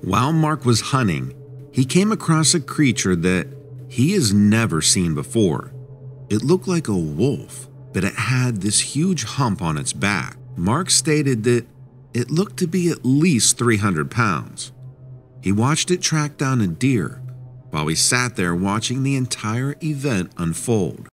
While Mark was hunting, he came across a creature that he has never seen before. It looked like a wolf, but it had this huge hump on its back. Mark stated that it looked to be at least 300 pounds. He watched it track down a deer while he sat there watching the entire event unfold.